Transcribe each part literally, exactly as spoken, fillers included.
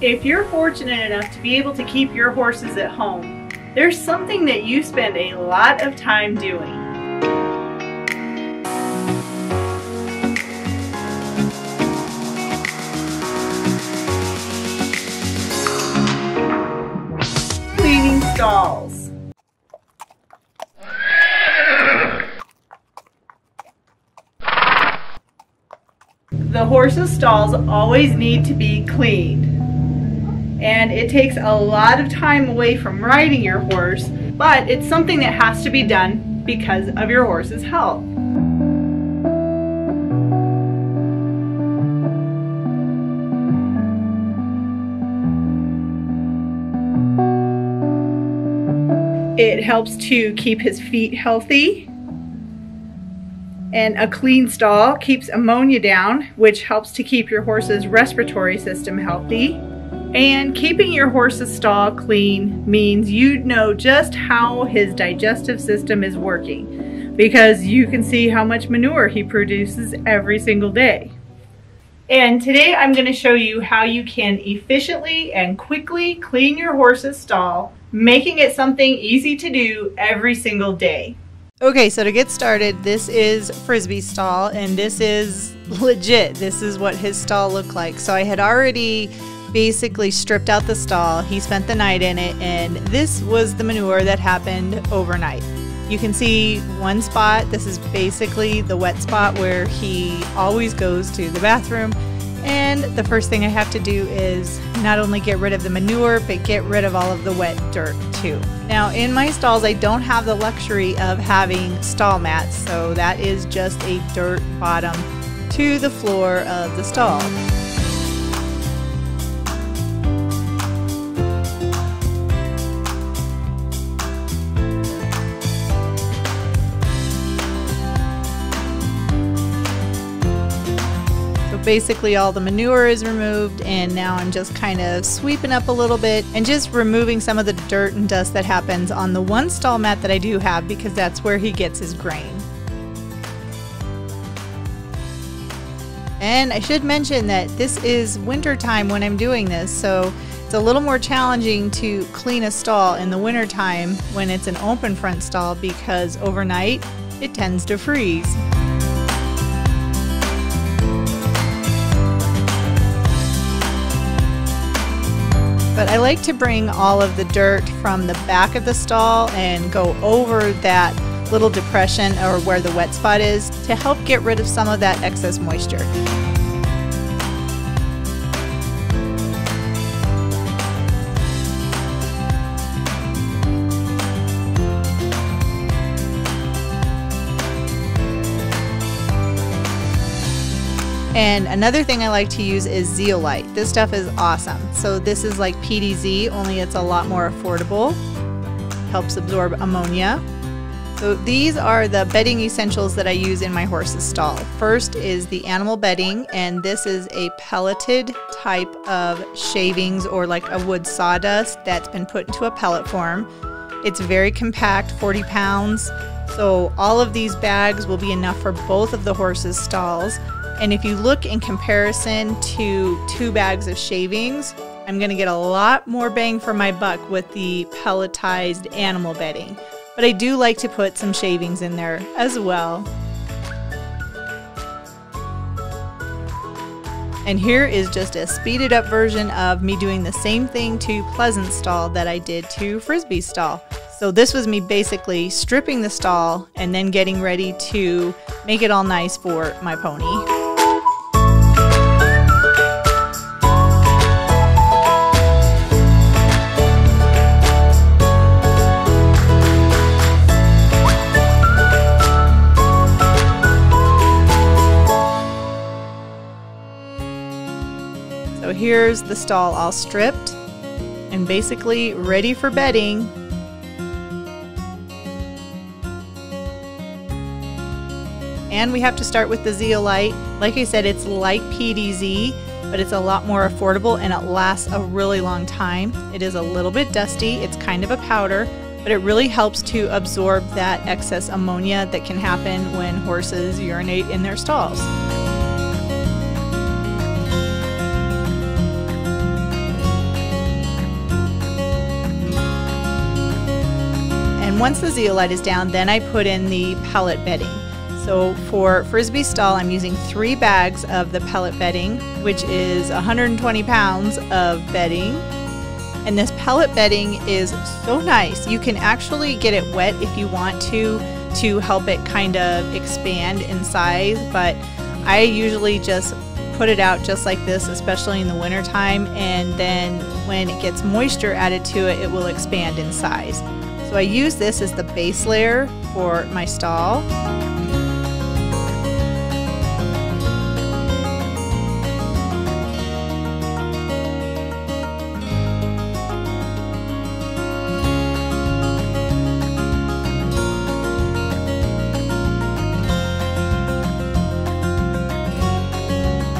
If you're fortunate enough to be able to keep your horses at home, there's something that you spend a lot of time doing. Cleaning stalls. The horses' stalls always need to be cleaned. And it takes a lot of time away from riding your horse, but it's something that has to be done because of your horse's health. It helps to keep his feet healthy, and a clean stall keeps ammonia down, which helps to keep your horse's respiratory system healthy. And keeping your horse's stall clean means you know just how his digestive system is working, because you can see how much manure he produces every single day. And today I'm going to show you how you can efficiently and quickly clean your horse's stall, making it something easy to do every single day. Okay, so to get started, this is Frisbee's stall, and this is legit. This is what his stall looked like. So I had already basically stripped out the stall. He spent the night in it, and this was the manure that happened overnight. You can see one spot. This is basically the wet spot where he always goes to the bathroom. And the first thing I have to do is not only get rid of the manure, but get rid of all of the wet dirt too. Now in my stalls, I don't have the luxury of having stall mats, so that is just a dirt bottom to the floor of the stall. Basically all the manure is removed, and now I'm just kind of sweeping up a little bit and just removing some of the dirt and dust that happens on the one stall mat that I do have, because that's where he gets his grain. And I should mention that this is winter time when I'm doing this, so it's a little more challenging to clean a stall in the winter time when it's an open front stall, because overnight it tends to freeze. But I like to bring all of the dirt from the back of the stall and go over that little depression or where the wet spot is to help get rid of some of that excess moisture. And another thing I like to use is zeolite. This stuff is awesome. So this is like P D Z, only it's a lot more affordable. Helps absorb ammonia. So these are the bedding essentials that I use in my horse's stall. First is the animal bedding, and this is a pelleted type of shavings or like a wood sawdust that's been put into a pellet form. It's very compact, forty pounds. So all of these bags will be enough for both of the horse's stalls. And if you look in comparison to two bags of shavings, I'm going to get a lot more bang for my buck with the pelletized animal bedding. But I do like to put some shavings in there as well. And here is just a speeded up version of me doing the same thing to Pleasant stall that I did to Frisbee stall. So this was me basically stripping the stall and then getting ready to make it all nice for my pony. So here's the stall all stripped and basically ready for bedding. And we have to start with the zeolite. Like I said, it's like P D Z, but it's a lot more affordable and it lasts a really long time. It is a little bit dusty, it's kind of a powder, but it really helps to absorb that excess ammonia that can happen when horses urinate in their stalls. once the zeolite is down, then I put in the pellet bedding. So for Frisbee stall, I'm using three bags of the pellet bedding, which is one hundred twenty pounds of bedding. And this pellet bedding is so nice. You can actually get it wet if you want to, to help it kind of expand in size, but I usually just put it out just like this, especially in the winter time, and then when it gets moisture added to it, it will expand in size. So I use this as the base layer for my stall.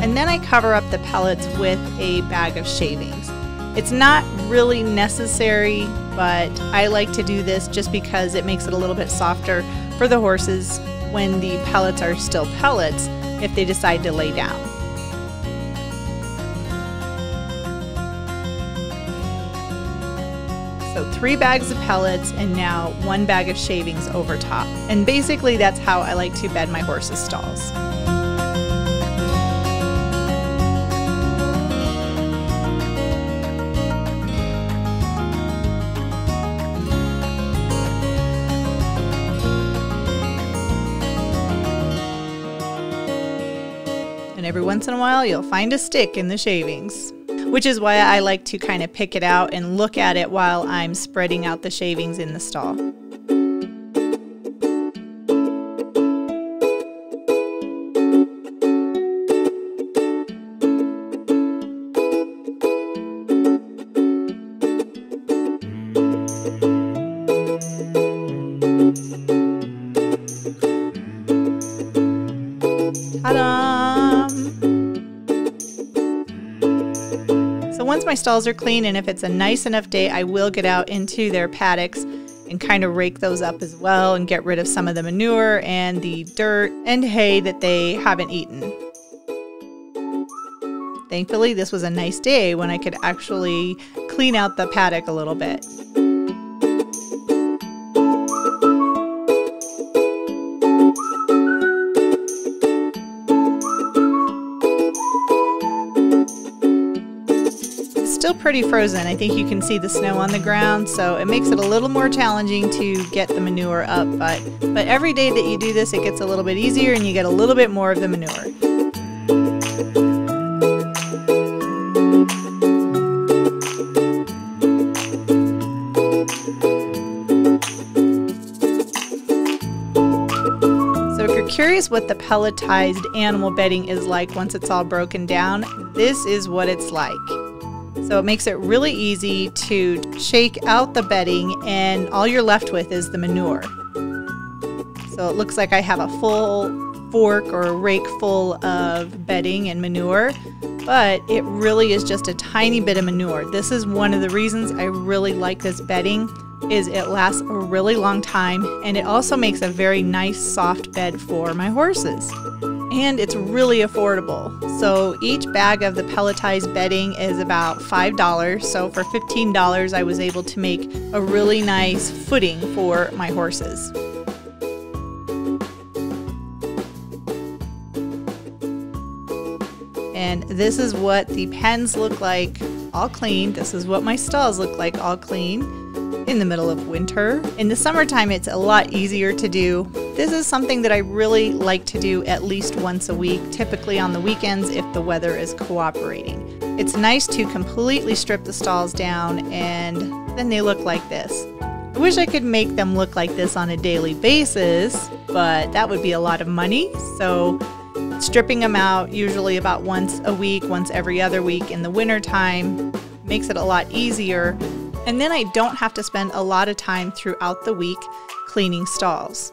And then I cover up the pellets with a bag of shavings. It's not really necessary, but I like to do this just because it makes it a little bit softer for the horses when the pellets are still pellets, if they decide to lay down. So three bags of pellets and now one bag of shavings over top. And basically that's how I like to bed my horses' stalls. And every once in a while you'll find a stick in the shavings, which is why I like to kind of pick it out and look at it while I'm spreading out the shavings in the stall. So once my stalls are clean, and if it's a nice enough day, I will get out into their paddocks and kind of rake those up as well and get rid of some of the manure and the dirt and hay that they haven't eaten. Thankfully, this was a nice day when I could actually clean out the paddock a little bit. Still pretty frozen. I think you can see the snow on the ground, so it makes it a little more challenging to get the manure up, but but every day that you do this, it gets a little bit easier and you get a little bit more of the manure. Curious what the pelletized animal bedding is like once it's all broken down? This is what it's like. So it makes it really easy to shake out the bedding, and all you're left with is the manure. So it looks like I have a full fork or rake full of bedding and manure, but it really is just a tiny bit of manure. This is one of the reasons I really like this bedding. Is it lasts a really long time, and it also makes a very nice soft bed for my horses. And it's really affordable. So each bag of the pelletized bedding is about five dollars. So for fifteen dollars, I was able to make a really nice footing for my horses. And this is what the pens look like all clean. This is what my stalls look like all clean in the middle of winter. In the summertime, it's a lot easier to do. This is something that I really like to do at least once a week, typically on the weekends if the weather is cooperating. It's nice to completely strip the stalls down, and then they look like this. I wish I could make them look like this on a daily basis, but that would be a lot of money. So stripping them out usually about once a week, once every other week in the winter time makes it a lot easier. And then I don't have to spend a lot of time throughout the week cleaning stalls.